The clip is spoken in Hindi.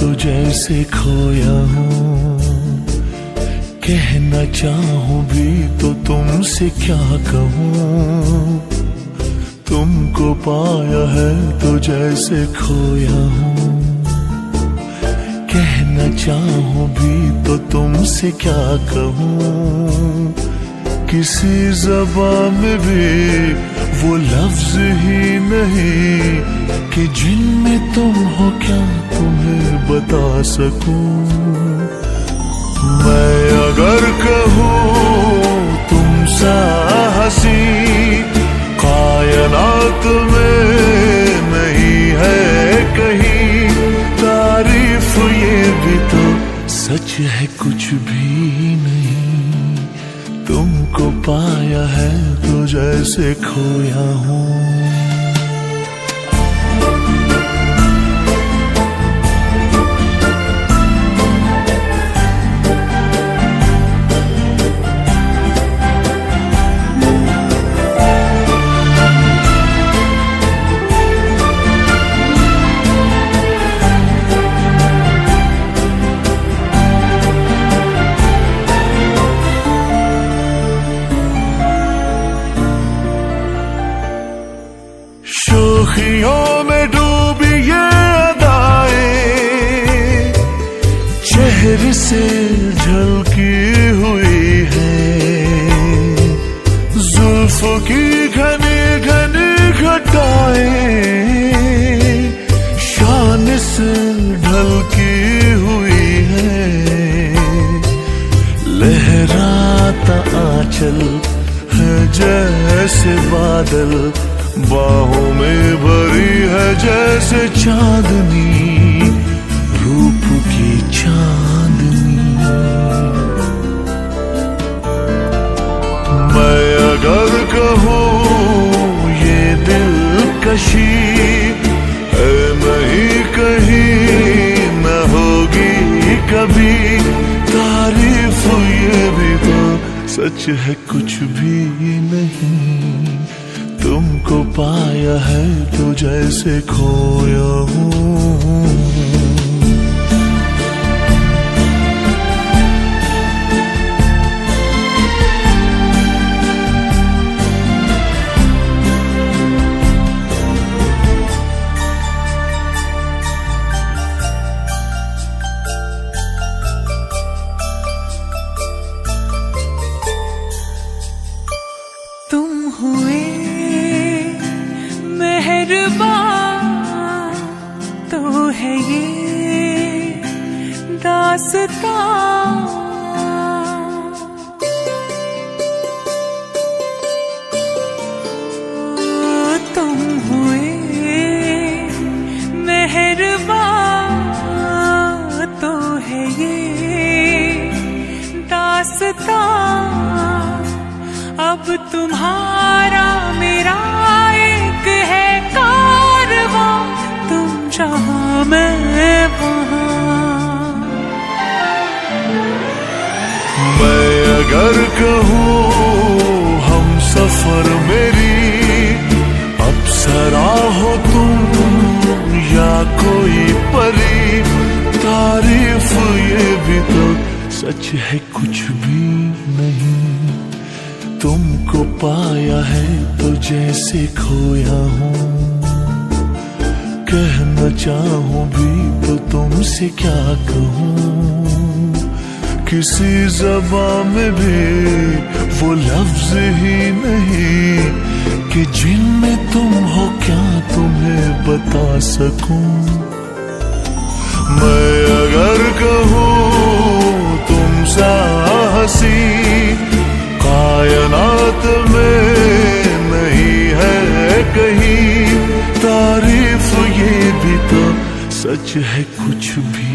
तो जैसे खोया हूँ, कहना चाहूँ भी तो तुमसे क्या कहूँ। तुमको पाया है तो जैसे खोया हूँ, कहना चाहूँ भी तो तुमसे क्या कहूँ। किसी ज़बान में भी वो लफ्ज़ ही नहीं कि जिनमें तुम हो, क्या तुम्हें बता सकूं। मैं अगर कहूँ तुम सा हंसी कायनात में नहीं है कहीं। तारीफ ये भी तो सच है कुछ भी नहीं। तुमको पाया है तो जैसे खोया हूँ। शोखियों में डूबी ये अदाएं चेहरे से झलकी हुई हैं। जुल्फों की घने घने घटाएं शान से ढलकी हुई हैं। लहराता आंचल है जैसे बादल, बाहों में भरी है जैसे चांदनी, रूप की चांदनी। मैं अगर कहूँ ये दिलकशी है नहीं कहीं, न होगी कभी। तारीफ ये भी तो सच है कुछ भी नहीं। तुमको पाया है तो जैसे खोया हूँ। तुम हुए तो है ये दास्तां, मैं वहाँ। मैं अगर कहूँ हम सफर मेरी अप्सरा हो तुम या कोई परी। तारीफ ये भी तो सच है कुछ भी नहीं। तुमको पाया है तो जैसे खोया हूँ, कहना चाहूँ भी तो तुमसे क्या कहूँ। किसी ज़बान में भी वो लफ्ज़ ही नहीं कि जिनमें तुम हो, क्या तुम्हें बता सकूँ। मैं अगर कहूँ तुम सा हंसी कायनात में नहीं है कहीं। तारीफ ये भी तो सच है कुछ भी।